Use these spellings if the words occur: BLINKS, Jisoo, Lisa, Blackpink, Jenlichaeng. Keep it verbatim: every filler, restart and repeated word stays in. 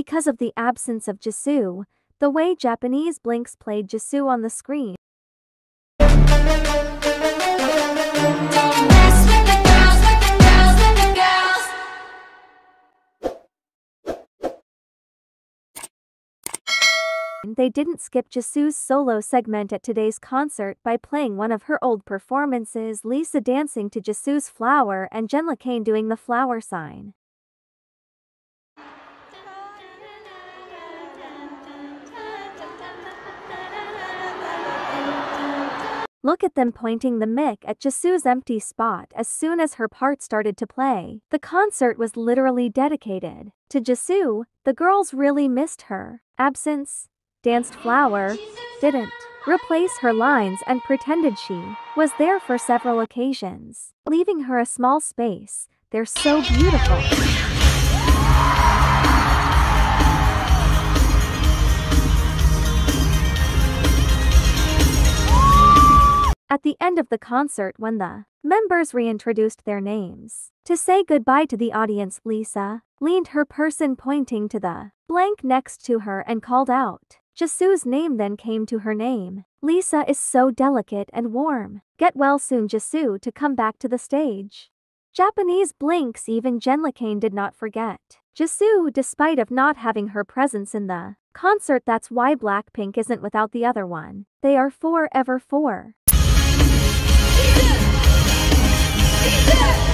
Because of the absence of Jisoo, the way Japanese Blinks played Jisoo on the screen. They didn't skip Jisoo's solo segment at today's concert by playing one of her old performances, Lisa dancing to Jisoo's flower and Jenlichaeng doing the flower sign. Look at them pointing the mic at Jisoo's empty spot as soon as her part started to play. The concert was literally dedicated to Jisoo. The girls really missed her absence, danced flower, didn't replace her lines, and pretended she was there for several occasions, leaving her a small space. They're so beautiful. At the end of the concert, when the members reintroduced their names to say goodbye to the audience, Lisa leaned her person pointing to the blank next to her and called out Jisoo's name, then came to her name. Lisa is so delicate and warm. Get well soon, Jisoo, to come back to the stage. Japanese Blinks, even Jenlichaeng, did not forget Jisoo despite of not having her presence in the concert. That's why Blackpink isn't without the other one. They are forever four. Yeah.